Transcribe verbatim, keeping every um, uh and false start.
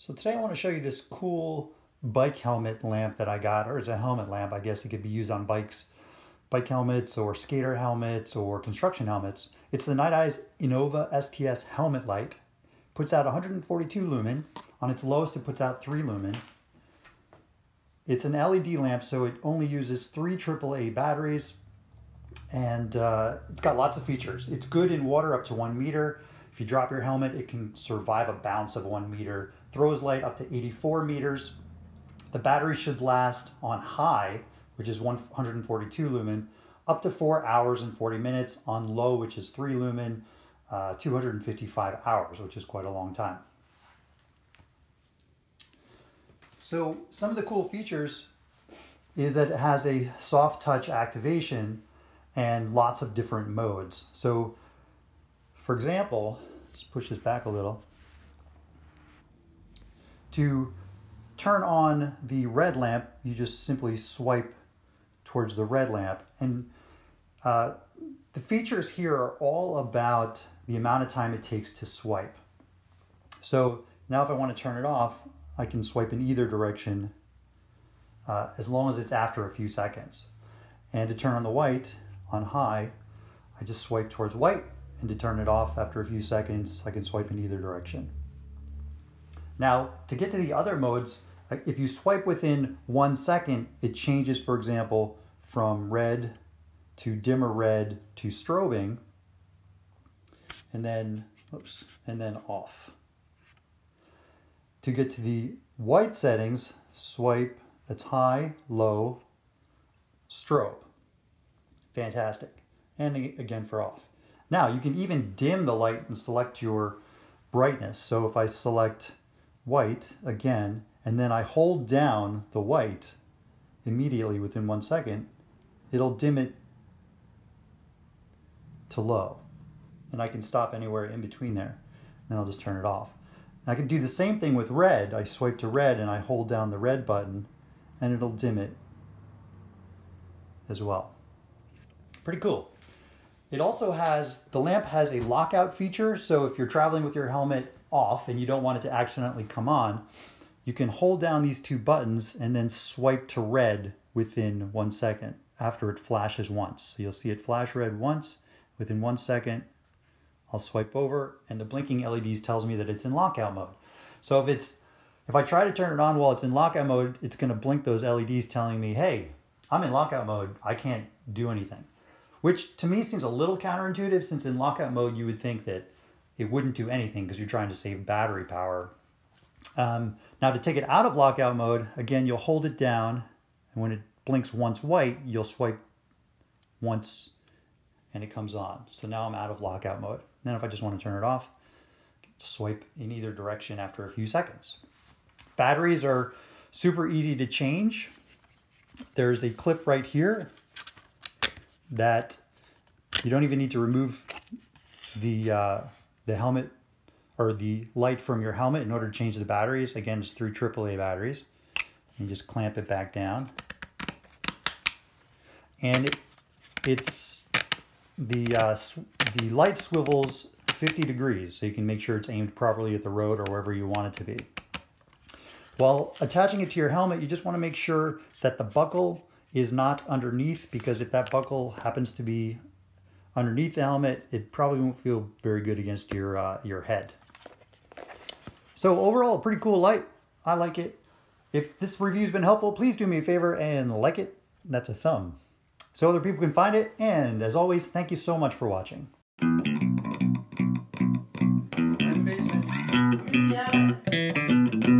So today I want to show you this cool bike helmet lamp that I got, or it's a helmet lamp. I guess it could be used on bikes, bike helmets or skater helmets or construction helmets. It's the Nite Ize Inova S T D helmet light. Puts out one hundred forty-two lumen. On its lowest it puts out three lumen. It's an L E D lamp, so it only uses three triple A batteries, and uh, it's got lots of features. It's good in water up to one meter. If you drop your helmet, it can survive a bounce of one meter. Throws light up to eighty-four meters. The battery should last on high, which is one hundred forty-two lumen, up to four hours and forty minutes. On low, which is three lumen, uh, two hundred fifty-five hours, which is quite a long time. So some of the cool features is that it has a soft touch activation and lots of different modes. So for example, let's push this back a little. To turn on the red lamp, you just simply swipe towards the red lamp. And uh, the features here are all about the amount of time it takes to swipe. So now if I want to turn it off, I can swipe in either direction uh, as long as it's after a few seconds. And to turn on the white on high, I just swipe towards white, and to turn it off after a few seconds, I can swipe in either direction. Now, to get to the other modes, if you swipe within one second, it changes, for example, from red to dimmer red to strobing, and then, oops, and then off. To get to the white settings, swipe, that's high, low, strobe. Fantastic. And again for off. Now you can even dim the light and select your brightness. So if I select white again, and then I hold down the white immediately within one second, it'll dim it to low. And I can stop anywhere in between there. Then I'll just turn it off. I can do the same thing with red. I swipe to red and I hold down the red button and it'll dim it as well. Pretty cool. It also has, the lamp has a lockout feature. So if you're traveling with your helmet off and you don't want it to accidentally come on, you can hold down these two buttons and then swipe to red within one second after it flashes once. So you'll see it flash red once. Within one second, I'll swipe over and the blinking L E Ds tells me that it's in lockout mode. So if it's, if I try to turn it on while it's in lockout mode, it's gonna blink those L E Ds telling me, hey, I'm in lockout mode, I can't do anything. Which to me seems a little counterintuitive, since in lockout mode you would think that it wouldn't do anything because you're trying to save battery power. Um, now to take it out of lockout mode, again, you'll hold it down and when it blinks once white, you'll swipe once and it comes on. So now I'm out of lockout mode. And then if I just want to turn it off, swipe in either direction after a few seconds. Batteries are super easy to change. There's a clip right here that you don't even need to remove the, uh, the helmet or the light from your helmet in order to change the batteries. Again, it's through triple A batteries. You just clamp it back down. And it, it's the, uh, the light swivels fifty degrees, so you can make sure it's aimed properly at the road or wherever you want it to be. While attaching it to your helmet, you just want to make sure that the buckle is not underneath, because if that buckle happens to be underneath the helmet, it probably won't feel very good against your, uh, your head. So overall, pretty cool light. I like it. If this review's been helpful, please do me a favor and like it. That's a thumb, so other people can find it. And as always, thank you so much for watching. Yeah.